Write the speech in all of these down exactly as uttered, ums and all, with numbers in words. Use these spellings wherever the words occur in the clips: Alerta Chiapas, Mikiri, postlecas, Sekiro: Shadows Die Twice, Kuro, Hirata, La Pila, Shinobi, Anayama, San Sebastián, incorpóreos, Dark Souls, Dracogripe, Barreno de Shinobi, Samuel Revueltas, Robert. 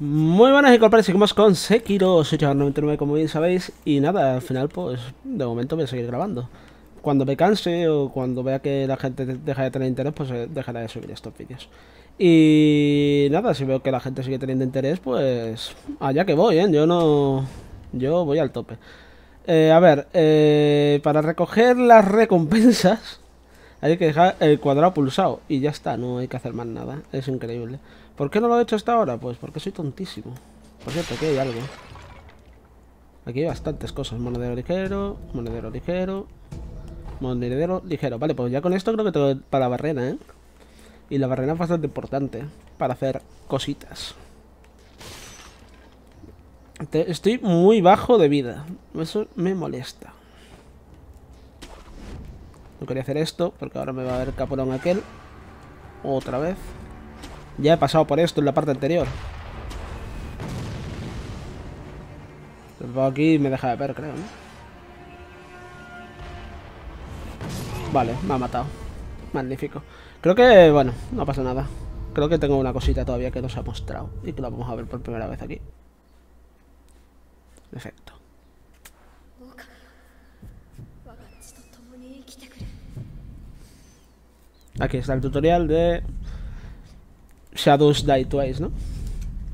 Muy buenas y corporales, seguimos con Sekiro, soy Chavar noventa y nueve como bien sabéis. Y nada, al final pues de momento voy a seguir grabando. Cuando me canse o cuando vea que la gente deja de tener interés, pues dejaré de subir estos vídeos. Y nada, si veo que la gente sigue teniendo interés, pues allá que voy, ¿eh? Yo no... yo voy al tope. eh, A ver, eh, para recoger las recompensas hay que dejar el cuadrado pulsado y ya está, no hay que hacer más nada. Es increíble. ¿Por qué no lo he hecho hasta ahora? Pues porque soy tontísimo. Por cierto, aquí hay algo. Aquí hay bastantes cosas. Monedero ligero, monedero ligero, monedero ligero. Vale, pues ya con esto creo que tengo para la barrena, ¿eh? Y la barrena es bastante importante para hacer cositas. Estoy muy bajo de vida. Eso me molesta. No quería hacer esto, porque ahora me va a ver capulón aquel. Otra vez. Ya he pasado por esto en la parte anterior. Lo pongo aquí y me deja de ver, creo, ¿no? Vale, me ha matado. Magnífico. Creo que, bueno, no pasa nada. Creo que tengo una cosita todavía que no se ha mostrado y que la vamos a ver por primera vez aquí. Perfecto. Aquí está el tutorial de Shadows Die Twice, ¿no?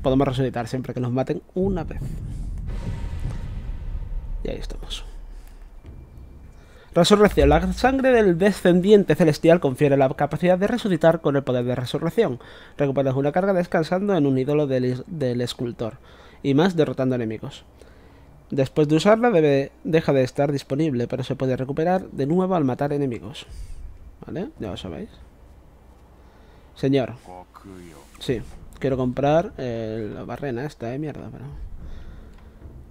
Podemos resucitar siempre que nos maten una vez. Y ahí estamos. Resurrección. La sangre del descendiente celestial confiere la capacidad de resucitar con el poder de resurrección. Recuperas una carga descansando en un ídolo del, del escultor. Y más derrotando enemigos. Después de usarla debe, deja de estar disponible, pero se puede recuperar de nuevo al matar enemigos. ¿Vale? Ya lo sabéis. Señor. Sí, quiero comprar eh, la barrena esta de eh, mierda, pero...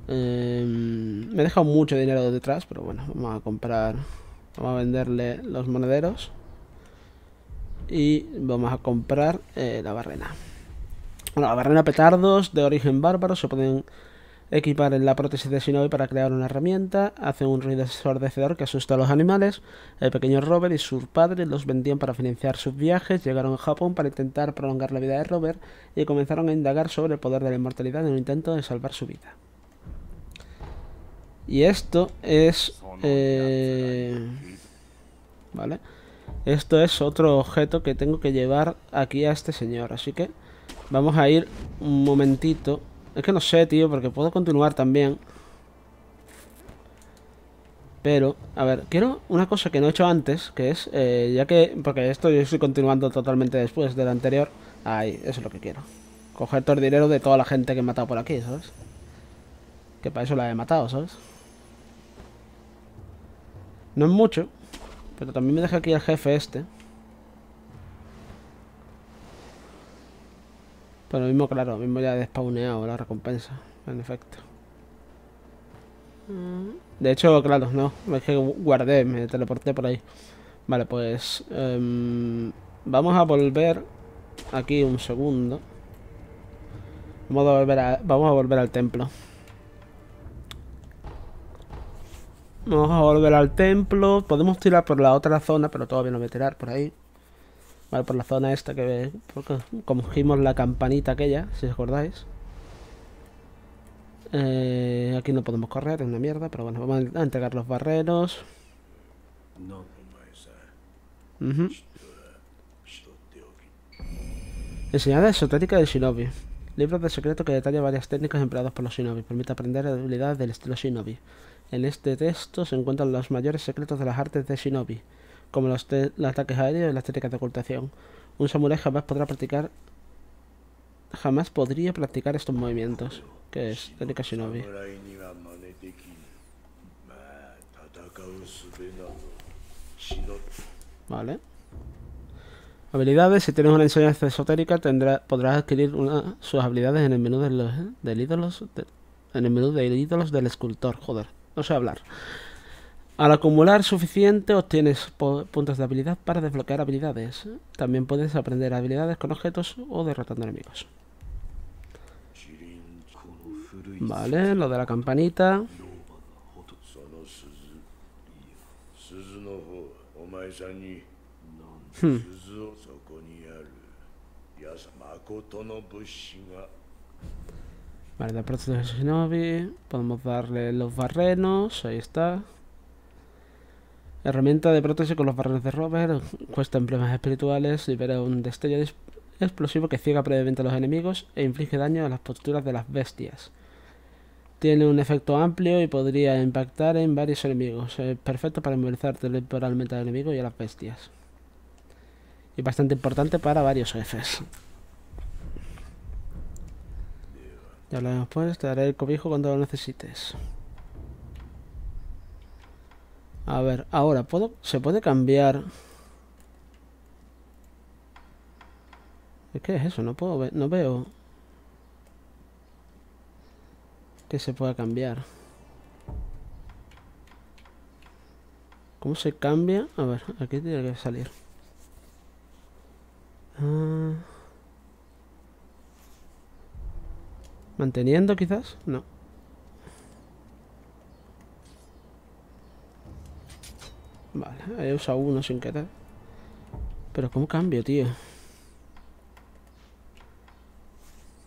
Eh, me he dejado mucho dinero detrás, pero bueno, vamos a comprar... Vamos a venderle los monederos. Y vamos a comprar eh, la barrena. Bueno, la barrena petardos de origen bárbaro se pueden... Equipar en la prótesis de Shinobi para crear una herramienta. Hace un ruido ensordecedor que asusta a los animales. El pequeño Robert y sus padres los vendían para financiar sus viajes. Llegaron a Japón para intentar prolongar la vida de Robert y comenzaron a indagar sobre el poder de la inmortalidad en un intento de salvar su vida. Y esto es... Eh, vale. Esto es otro objeto que tengo que llevar aquí a este señor. Así que vamos a ir un momentito... Es que no sé, tío, porque puedo continuar también. Pero, a ver, quiero una cosa que no he hecho antes, que es, eh, ya que... Porque esto yo estoy continuando totalmente después del anterior. Ahí, eso es lo que quiero. Coger todo el dinero de toda la gente que he matado por aquí, ¿sabes? Que para eso la he matado, ¿sabes? No es mucho, pero también me deja aquí el jefe este. Pero mismo, claro, mismo ya he despawneado la recompensa, en efecto. De hecho, claro, no, es que guardé, me teleporté por ahí. Vale, pues um, vamos a volver aquí un segundo. Vamos a volver, a, vamos a volver al templo. Vamos a volver al templo. Podemos tirar por la otra zona, pero todavía no voy a tirar por ahí. Vale, por la zona esta que... Porque cogimos la campanita aquella, si os acordáis. Eh, aquí no podemos correr, es una mierda, pero bueno, vamos a entregar los barreros. Uh-huh. Enseñada esotérica de Shinobi. Libros de secreto que detalla varias técnicas empleadas por los Shinobi. Permite aprender habilidades del estilo Shinobi. En este texto se encuentran los mayores secretos de las artes de Shinobi, como los, los ataques aéreos y las técnicas de ocultación. Un samurái jamás podrá practicar jamás podría practicar estos movimientos, que es técnica Shinobi. Vale. Habilidades. Si tienes una enseñanza esotérica tendrá, podrás adquirir una, sus habilidades en el menú de los, del ídolos de, en el menú de ídolos del escultor. Joder, no sé hablar. Al acumular suficiente obtienes puntos de habilidad para desbloquear habilidades. También puedes aprender habilidades con objetos o derrotando enemigos. Vale, lo de la campanita. Hmm. Vale, de parte de Shinobi podemos darle los barrenos, ahí está. Herramienta de prótesis con los barrenos de Robert, cuesta emblemas espirituales, libera un destello explosivo que ciega previamente a los enemigos e inflige daño a las posturas de las bestias. Tiene un efecto amplio y podría impactar en varios enemigos. Es perfecto para inmovilizar temporalmente al enemigo y a las bestias. Y bastante importante para varios jefes. Ya lo después, te daré el cobijo cuando lo necesites. A ver, ahora, ¿puedo? ¿Se puede cambiar? ¿Qué es eso? No puedo ver, no veo que se pueda cambiar. ¿Cómo se cambia? A ver, aquí tiene que salir. Ah. ¿Manteniendo quizás? No. Vale, he usado uno sin querer. Pero ¿cómo cambio, tío?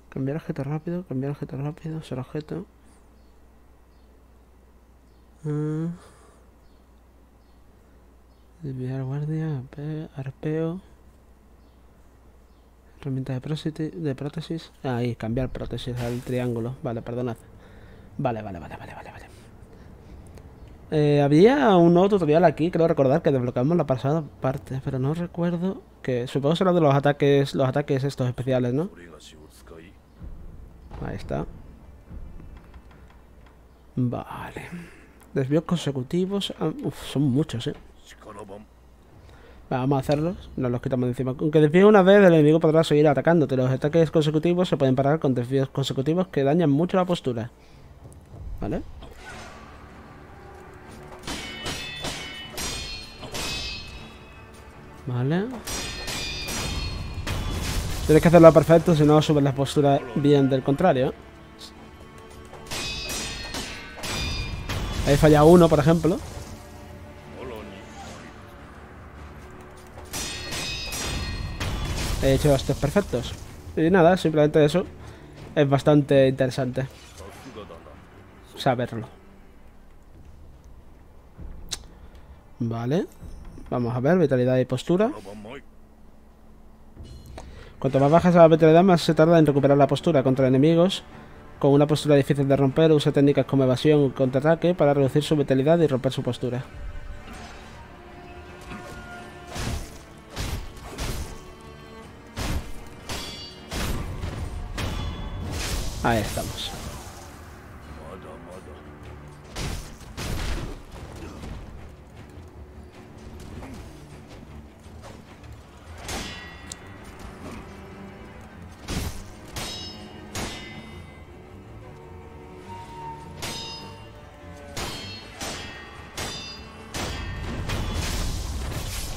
Cambiar objeto rápido, cambiar objeto rápido, ser objeto. Uh, desviar guardia, arpeo. Herramienta de, de prótesis. Ahí, cambiar prótesis al triángulo. Vale, perdonad. Vale, vale, vale, vale, vale, vale. Eh, había un nuevo tutorial aquí, creo recordar que desbloqueamos la pasada parte, pero no recuerdo que. Supongo que será de los ataques, los ataques estos especiales, ¿no? Ahí está. Vale. Desvíos consecutivos. Uf, son muchos, eh. Vale, vamos a hacerlos. Nos los quitamos de encima. Aunque desvíes una vez, el enemigo podrá seguir atacándote. Los ataques consecutivos se pueden parar con desvíos consecutivos que dañan mucho la postura. Vale. Vale. Tienes que hacerlo perfecto, si no subes la postura bien del contrario. Ahí falla uno, por ejemplo. He hecho estos perfectos. Y nada, simplemente eso. Es bastante interesante saberlo. Vale. Vamos a ver, vitalidad y postura. Cuanto más bajas la vitalidad, más se tarda en recuperar la postura contra enemigos. Con una postura difícil de romper, usa técnicas como evasión y contraataque para reducir su vitalidad y romper su postura. Ahí estamos.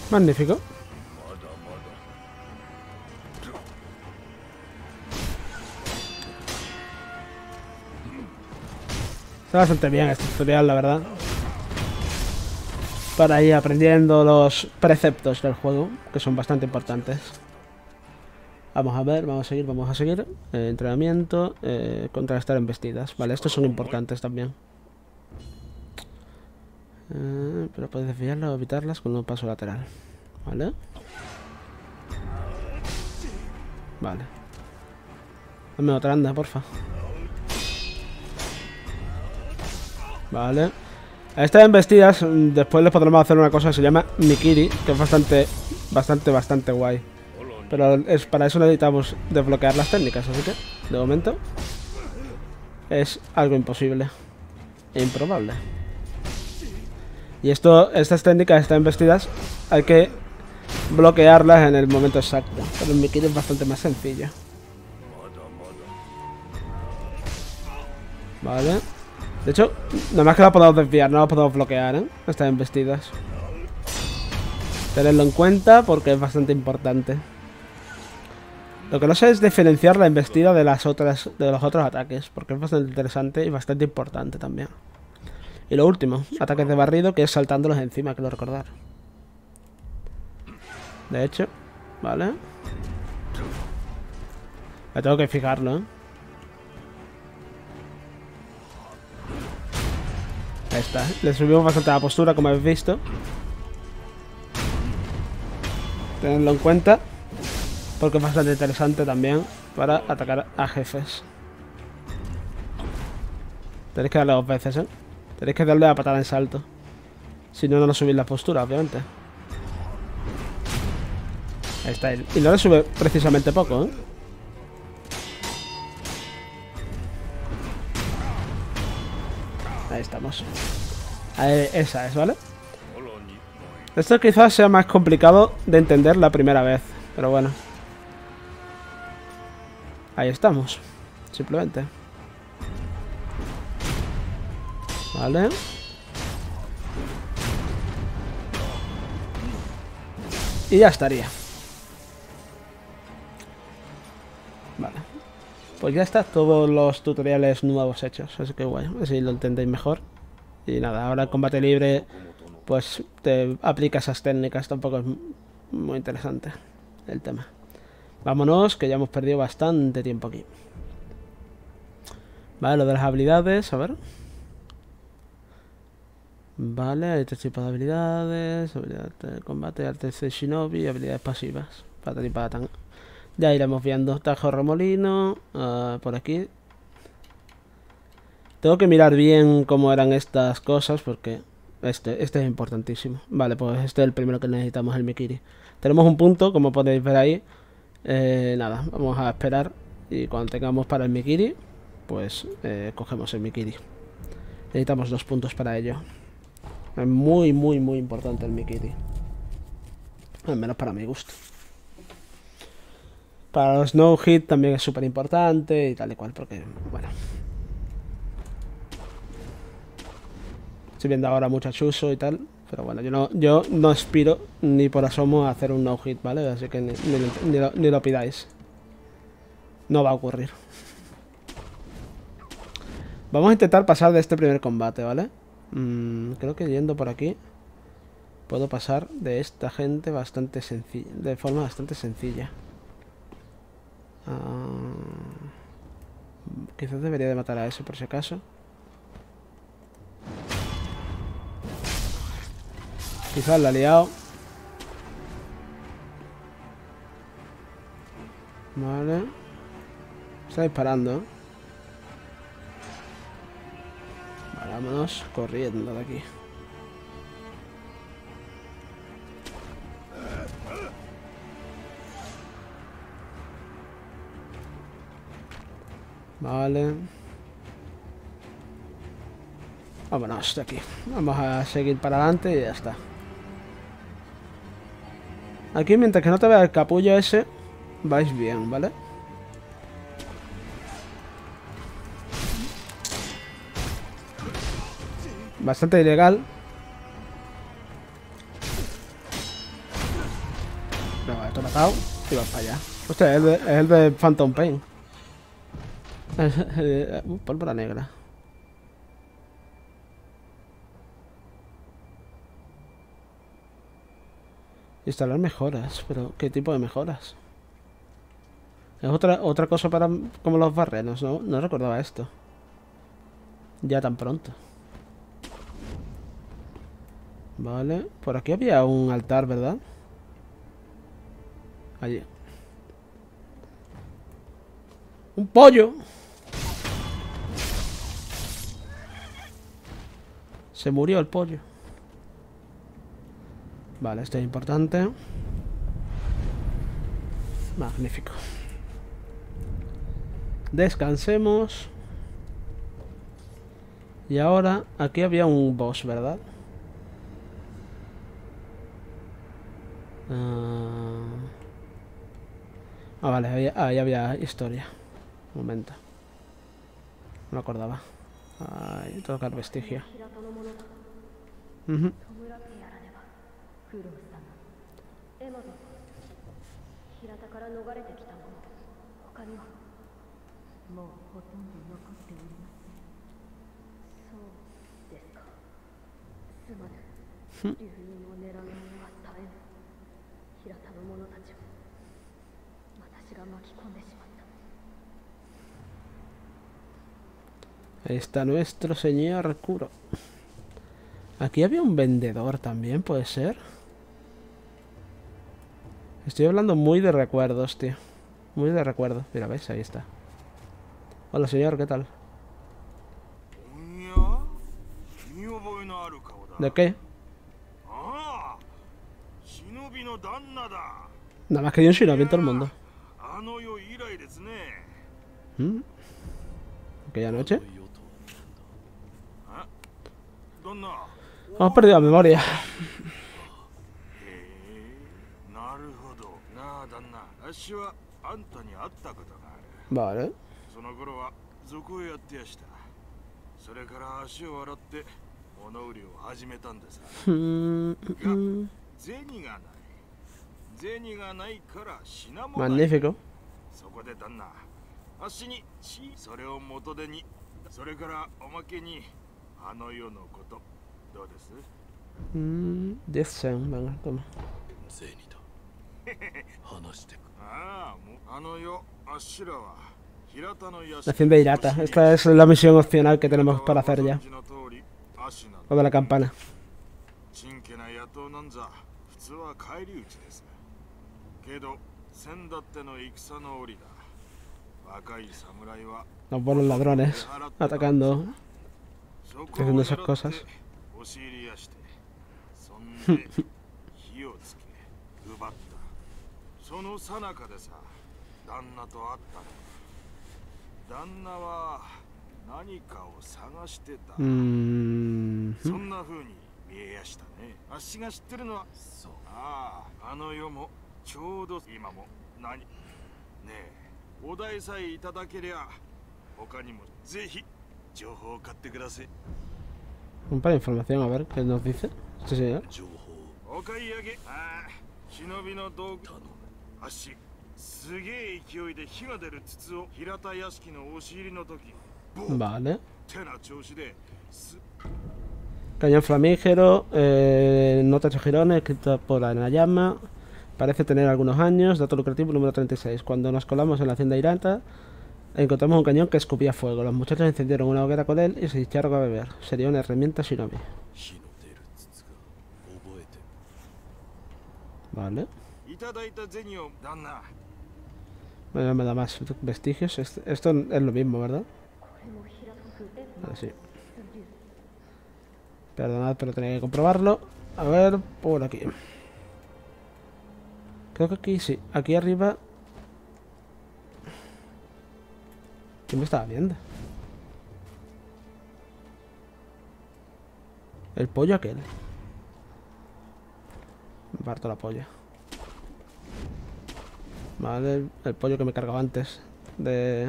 Magnífico. Está bastante bien este tutorial, la verdad. Para ir aprendiendo los preceptos del juego, que son bastante importantes. Vamos a ver, vamos a seguir, vamos a seguir. Eh, entrenamiento, eh, contrarrestar embestidas. Vale, estos son importantes también. Eh, pero puedes desviarlas o evitarlas con un paso lateral. Vale. Vale. Dame otra anda, porfa. Vale. A estas embestidas después les podremos hacer una cosa que se llama Mikiri, que es bastante, bastante, bastante guay. Pero es, para eso necesitamos desbloquear las técnicas, así que, de momento, es algo imposible e improbable. Y esto, estas técnicas, estas embestidas, hay que bloquearlas en el momento exacto. Pero en Mikiri es bastante más sencillo. Vale. De hecho, nada más que la podemos desviar, no la podemos bloquear, ¿eh? Estas embestidas. Tenedlo en cuenta porque es bastante importante. Lo que no sé es diferenciar la embestida de las otras, de los otros ataques, porque es bastante interesante y bastante importante también. Y lo último, ataques de barrido, que es saltándolos encima, quiero recordar. De hecho, vale. Me tengo que fijarlo, ¿eh? Ahí está. Le subimos bastante la postura, como habéis visto. Tenedlo en cuenta, porque es bastante interesante también para atacar a jefes. Tenéis que darle dos veces, ¿eh? Tenéis que darle la patada en salto. Si no, no le subís la postura, obviamente. Ahí está. Y no le sube precisamente poco, ¿eh? Ahí estamos. Ahí, esa es, ¿vale? Esto quizás sea más complicado de entender la primera vez, pero bueno. Ahí estamos, simplemente. Vale. Y ya estaría. Vale. Pues ya está, todos los tutoriales nuevos hechos. Así que guay, así lo entendéis mejor. Y nada, ahora el combate libre, pues te aplica esas técnicas. Tampoco es muy interesante el tema. Vámonos, que ya hemos perdido bastante tiempo aquí. Vale, lo de las habilidades, a ver. Vale, hay tres tipos de habilidades: habilidad de combate, artes de Shinobi, habilidades pasivas. Patati patán. Ya iremos viendo. Tajo remolino. Uh, por aquí. Tengo que mirar bien cómo eran estas cosas, porque este, este es importantísimo. Vale, pues este es el primero que necesitamos, el Mikiri. Tenemos un punto, como podéis ver ahí. Eh, nada, vamos a esperar. Y cuando tengamos para el Mikiri, pues eh, cogemos el Mikiri. Necesitamos dos puntos para ello. Es muy, muy, muy importante el Mikiri. Al menos para mi gusto. Para los no hit también es súper importante y tal y cual, porque, bueno. Estoy viendo ahora mucho chuso y tal, pero bueno, yo no, yo no aspiro ni por asomo a hacer un no hit, ¿vale? Así que ni, ni, ni, lo, ni lo pidáis. No va a ocurrir. Vamos a intentar pasar de este primer combate, ¿vale? Creo que yendo por aquí puedo pasar de esta gente bastante sencilla, de forma bastante sencilla. Uh, quizás debería de matar a ese por si acaso. Quizás la ha liado. Vale. Está disparando, ¿eh? Vámonos corriendo de aquí. Vale. Vámonos de aquí. Vamos a seguir para adelante y ya está. Aquí, mientras que no te vea el capullo ese, vais bien, ¿vale? Bastante ilegal. No, esto he matado y vas para allá. Hostia, es el de, es el de Phantom Pain. Uh, pólvora negra. Instalar mejoras, pero ¿qué tipo de mejoras? Es otra, otra cosa para como los barrenos, ¿no? No recordaba esto. Ya tan pronto. Vale, por aquí había un altar, ¿verdad? Allí. ¡Un pollo! Se murió el pollo. Vale, esto es importante. Magnífico. Descansemos. Y ahora, aquí había un boss, ¿verdad? Uh... Ah, vale, ahí, ahí había historia. Un momento. No me acordaba. Ay, tocar vestigio. Uh-huh. Hmm. Ahí está nuestro señor Kuro. Aquí había un vendedor también, ¿puede ser? Estoy hablando muy de recuerdos, tío. Muy de recuerdos. Mira, ¿ves? Ahí está. Hola, señor, ¿qué tal? ¿De qué? Nada más que hay un Shinobi en todo el mundo. ¿Mm? ¿Aquella noche? Hemos perdido la memoria. Vale. Magnífico. Mmm, diez yen, venga, toma. La acción de Hirata. Esta es la misión opcional que tenemos para hacer ya. O de la campana. Los buenos ladrones atacando, haciendo esas cosas. Mm. Un par de información, a ver qué nos dice. Sí, señor. Vale. Cañón flamígero, eh, nota ocho jirones, escrita por Anayama. Parece tener algunos años. Dato lucrativo número treinta y seis. Cuando nos colamos en la hacienda Hirata, encontramos un cañón que escupía fuego. Los muchachos encendieron una hoguera con él y se echaron a beber. Sería una herramienta Shinobi. Vale. Bueno, me da más vestigios. Esto es lo mismo, ¿verdad? Vale, sí. Perdonad, pero tenía que comprobarlo. A ver, por aquí. Creo que aquí sí. Aquí arriba. ¿Quién me estaba viendo? El pollo aquel. Me parto la polla. Vale, el, el pollo que me cargaba antes. De...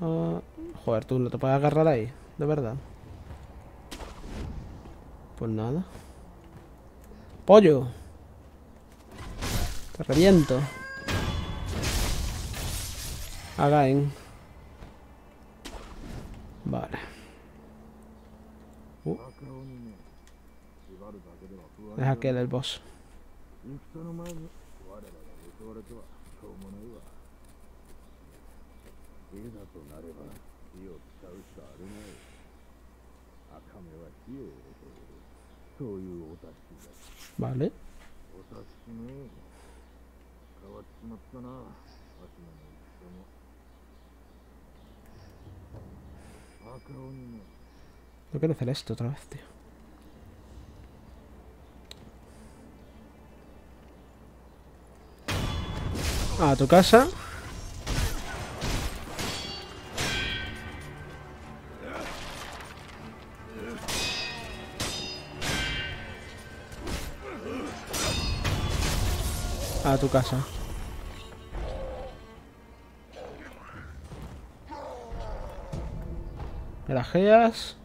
Uh, joder, tú no te puedes agarrar ahí. De verdad. Pues nada. ¡Pollo! Te reviento. Again. Vale. Uh. Es aquel el boss. Vale. No quiero hacer esto otra vez, tío. A tu casa. A tu casa. Grajeas.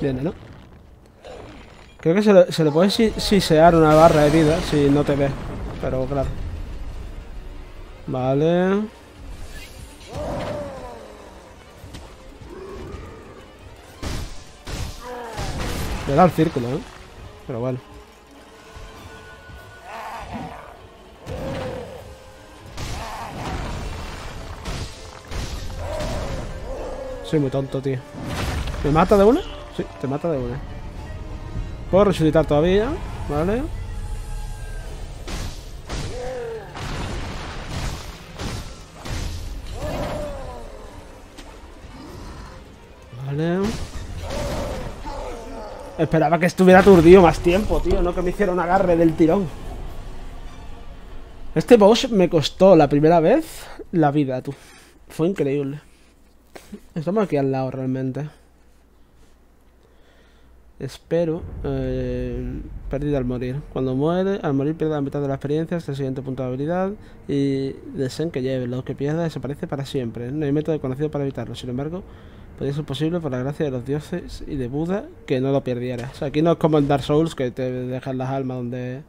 Viene, ¿no? Creo que se le, se le puede sisear una barra de vida si no te ve. Pero claro. Vale. Le da el círculo, ¿eh? Pero bueno. Soy muy tonto, tío. ¿Me mata de una? Sí, te mata de una. Puedo resucitar todavía, ¿vale? Vale. Esperaba que estuviera aturdido más tiempo, tío. No que me hiciera un agarre del tirón. Este boss me costó la primera vez la vida, tú. Fue increíble. Estamos aquí al lado realmente. Espero eh, pérdida al morir. Cuando muere, al morir pierde la mitad de la experiencia hasta el siguiente punto de habilidad. Y deseen que lleve. Lo que pierda desaparece para siempre. No hay método conocido para evitarlo. Sin embargo, podría ser posible por la gracia de los dioses y de Buda que no lo perdieras. O sea, aquí no es como en Dark Souls que te dejan las almas donde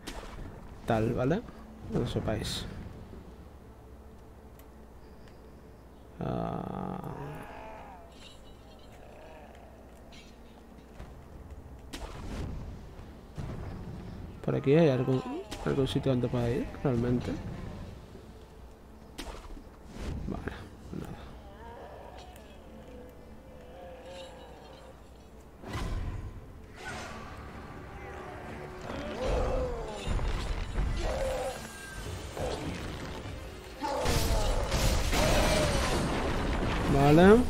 tal, ¿vale? No lo sepáis. Ah... Por aquí hay algún, algún sitio donde pueda ir, realmente. Vale, nada. Vale.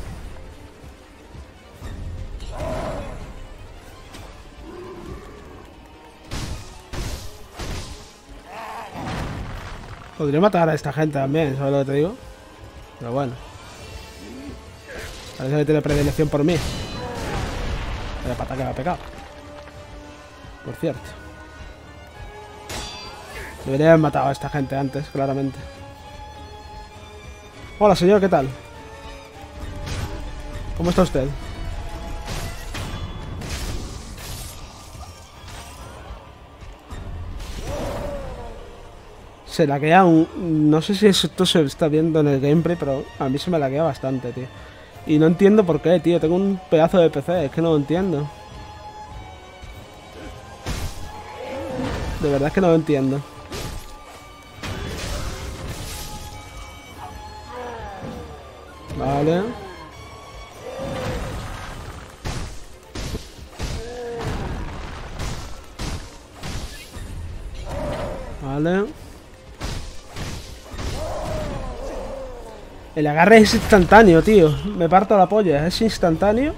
Podría matar a esta gente también, ¿sabes lo que te digo? Pero bueno. Parece que tiene predilección por mí. La pata que me ha pegado. Por cierto. Debería haber matado a esta gente antes, claramente. Hola, señor, ¿qué tal? ¿Cómo está usted? Se laguea un... No sé si esto se está viendo en el gameplay, pero a mí se me laguea bastante, tío. Y no entiendo por qué, tío. Tengo un pedazo de P C, es que no lo entiendo. De verdad es que no lo entiendo. Vale. Vale. El agarre es instantáneo, tío. Me parto la polla. Es instantáneo.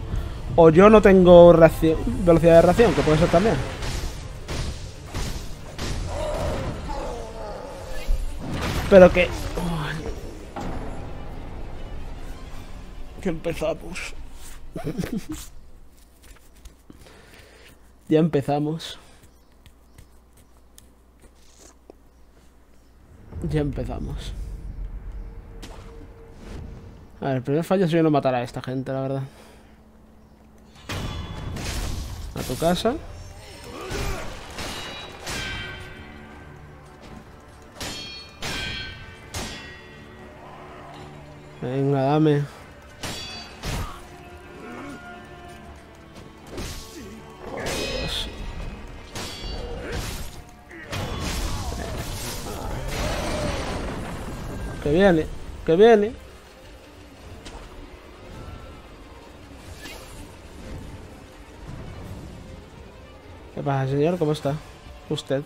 O yo no tengo reacción, velocidad de reacción, que puede ser también. Pero que... Uy. Que empezamos. Ya empezamos. Ya empezamos. A ver, el primer fallo es yo no matar a esta gente, la verdad. A tu casa. Venga, dame. Que viene, que viene. ¿Qué pasa, señor? ¿Cómo está usted?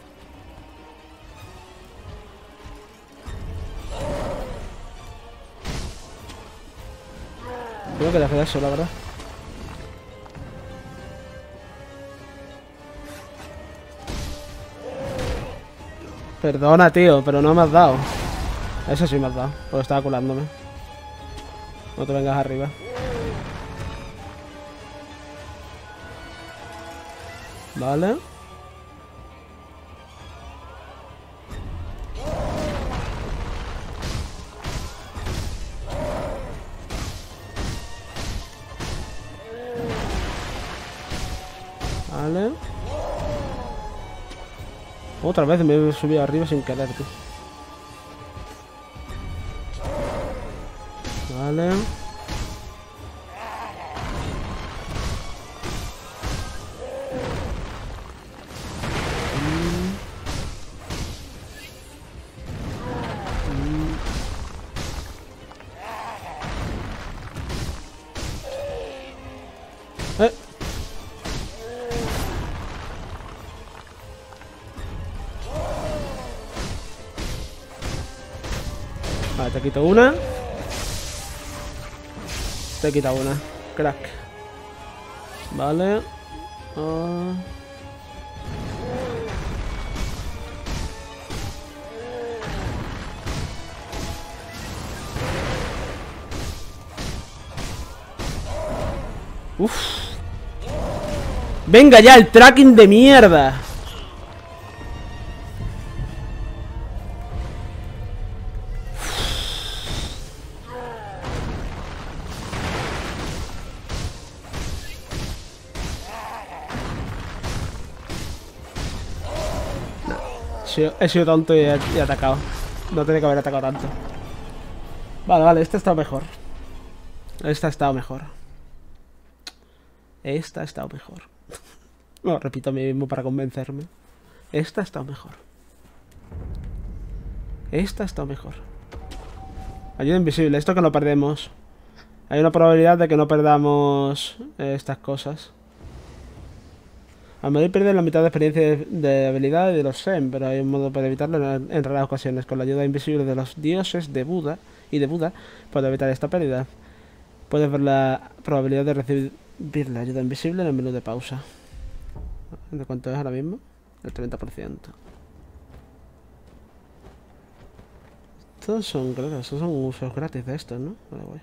Creo que le queda eso, la verdad. Perdona, tío, pero no me has dado. Eso sí me has dado, porque estaba curándome. No te vengas arriba. Vale. Vale. Otra vez me he subido arriba sin querer, tío. Vale. Te quito una. Te quita una. Crack. Vale. Uh... Uf. Venga ya, el tracking de mierda. He sido tonto y he, y he atacado. No tenía que haber atacado tanto. Vale, vale, esta ha estado mejor. Esta ha estado mejor. Esta ha estado mejor. Bueno, repito a mí mismo para convencerme. Esta ha estado mejor. Esta ha estado mejor. Ayuda invisible, esto que no perdemos. Hay una probabilidad de que no perdamos eh, estas cosas. A menudo pierden la mitad de experiencia de, de habilidad y de los Zen, pero hay un modo para evitarlo en, en raras ocasiones. Con la ayuda invisible de los dioses de Buda y de Buda, puedes evitar esta pérdida. Puedes ver la probabilidad de recibir la ayuda invisible en el menú de pausa. ¿De cuánto es ahora mismo? El treinta por ciento. Estos son, creo que estos son usos gratis de estos, ¿no? Vale, voy.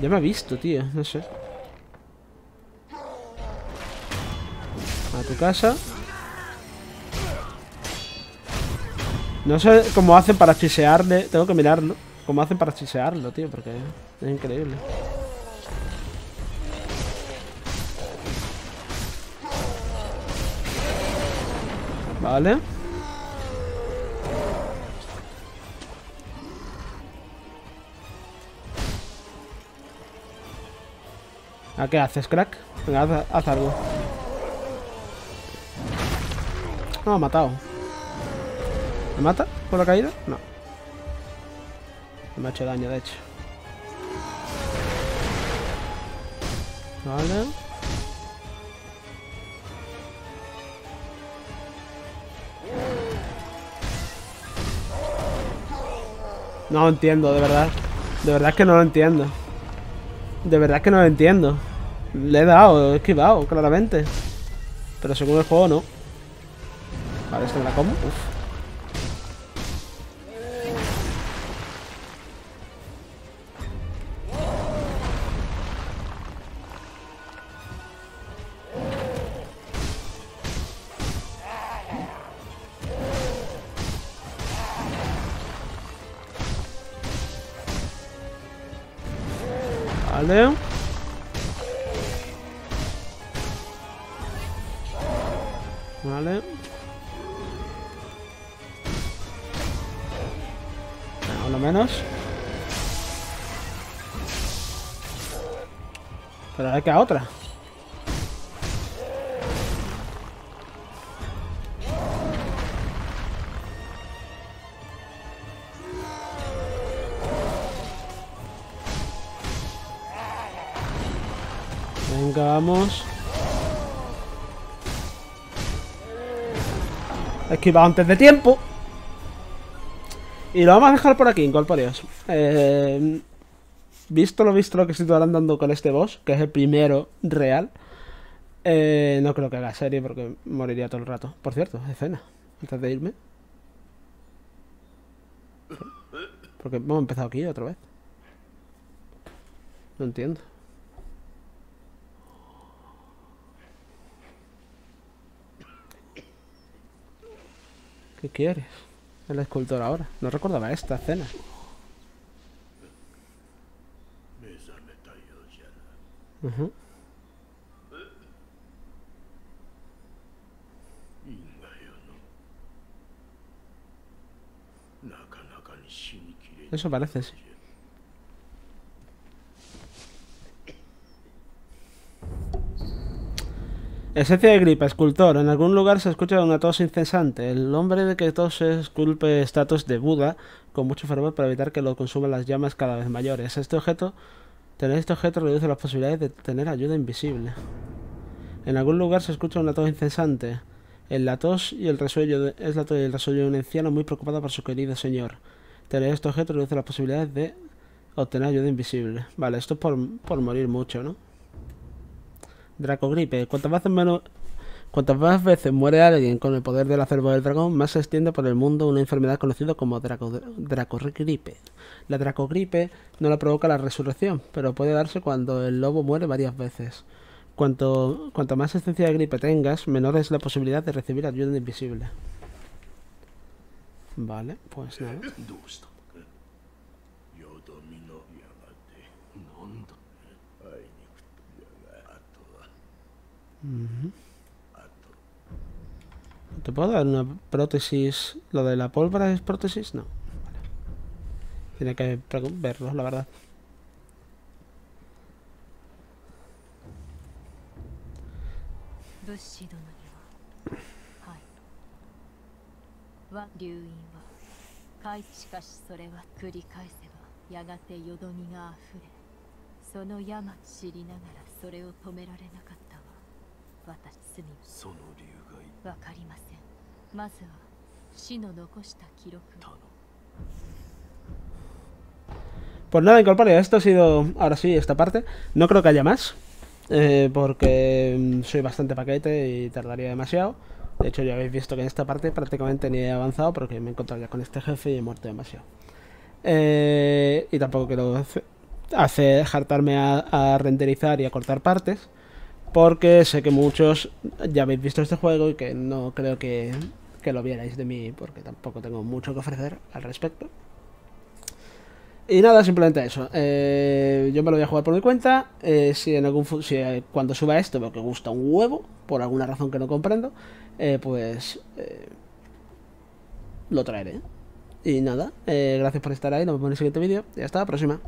Ya me ha visto, tío, no sé. A tu casa. No sé cómo hacen para chisearle. Tengo que mirarlo. Cómo hacen para chisearlo, tío, porque es increíble. Vale. ¿A qué haces, crack? Venga, haz, haz algo. No, ha matado. ¿Me mata por la caída? No. No me ha hecho daño, de hecho. Vale. No lo entiendo, de verdad. De verdad es que no lo entiendo. De verdad es que no lo entiendo. Le he dado, he esquivado, claramente. Pero según el juego, no. Vale, esto me la como. Vale. Vale. No, lo menos. Pero hay que a otra. Vamos. Esquivado antes de tiempo. Y lo vamos a dejar por aquí, en cual Dios. Eh, visto lo visto lo que estoy andando con este boss, que es el primero real. Eh, no creo que haga serie porque moriría todo el rato. Por cierto, escena. Antes de irme. Porque hemos empezado aquí otra vez. No entiendo. ¿Qué quieres? El escultor ahora. No recordaba esta escena. Uh-huh. Eso parece, sí. Esencia de gripe, escultor. En algún lugar se escucha una tos incesante. El hombre de que tos esculpe estatus de Buda con mucho fervor para evitar que lo consuman las llamas cada vez mayores. Este objeto, tener este objeto reduce las posibilidades de tener ayuda invisible. En algún lugar se escucha una tos incesante. En la tos y el resuello de, es la tos y el resuello de un anciano muy preocupado por su querido señor. Tener este objeto reduce las posibilidades de obtener ayuda invisible. Vale, esto es por, por morir mucho, ¿no? Dracogripe. Cuantas veces, menos... Cuantas más veces muere alguien con el poder del acervo del dragón, más se extiende por el mundo una enfermedad conocida como draco... Dracogripe. La Dracogripe no la provoca la resurrección, pero puede darse cuando el lobo muere varias veces. Cuanto, cuanto más esencia de gripe tengas, menor es la posibilidad de recibir ayuda invisible. Vale, pues nada. Uh-huh. ¿Te puedo dar una prótesis? ¿Lo de la pólvora es prótesis? No. Vale. Tiene que verlo, la verdad. Pues nada, incorpóreo, esto ha sido ahora sí esta parte. No creo que haya más, eh, porque soy bastante paquete y tardaría demasiado. De hecho, ya habéis visto que en esta parte prácticamente ni he avanzado porque me he encontrado ya con este jefe y he muerto demasiado. Eh, y tampoco quiero hacer hartarme a, a renderizar y a cortar partes, porque sé que muchos ya habéis visto este juego y que no creo que, que lo vierais de mí, porque tampoco tengo mucho que ofrecer al respecto. Y nada, simplemente eso. Eh, yo me lo voy a jugar por mi cuenta. Eh, si en algún si cuando suba esto veo que gusta un huevo, por alguna razón que no comprendo, eh, pues eh, lo traeré. Y nada, eh, gracias por estar ahí, nos vemos en el siguiente vídeo y hasta la próxima.